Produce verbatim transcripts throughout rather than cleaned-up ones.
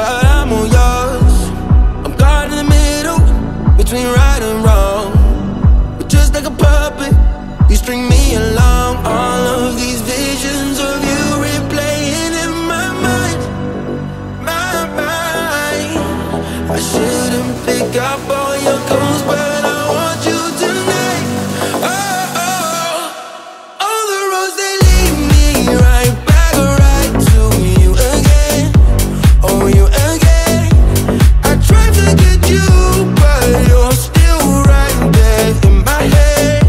but I'm on yours. I'm caught in the middle between right and wrong, but just like a puppet, you string me along. All of these visions of you replaying in my mind, my mind. I shouldn't pick up all your calls, but I want you tonight. Oh, oh, all the roads they lead me right back right to you again, oh you again. I tried to get you, but you're still right there in my head,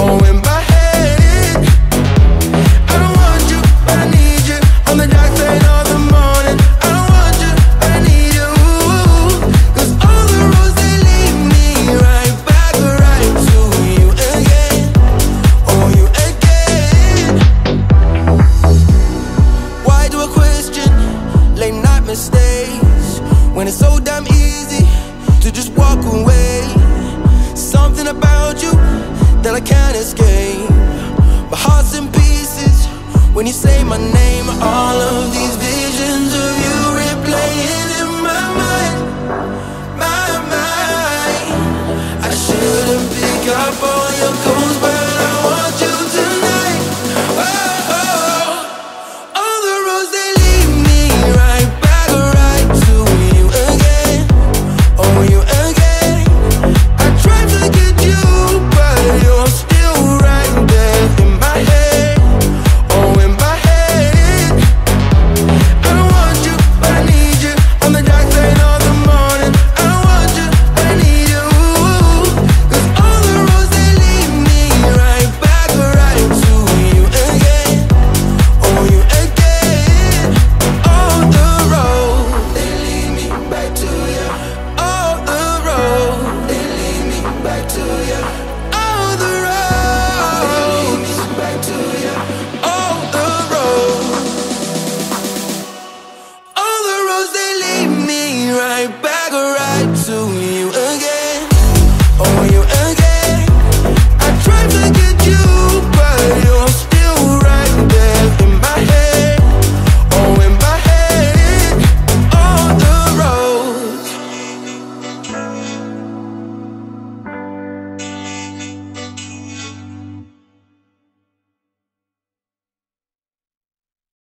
oh in my head. I don't want you, but I need you on the dark side of the morning. I don't want you, but I need you, 'cause all the roads they lead me right back right to you again, oh you again. Why do I question late night mistakes when it's so damn easy to just walk away? Something about you that I can't escape. My heart's in pieces when you say my name. All of these visions of you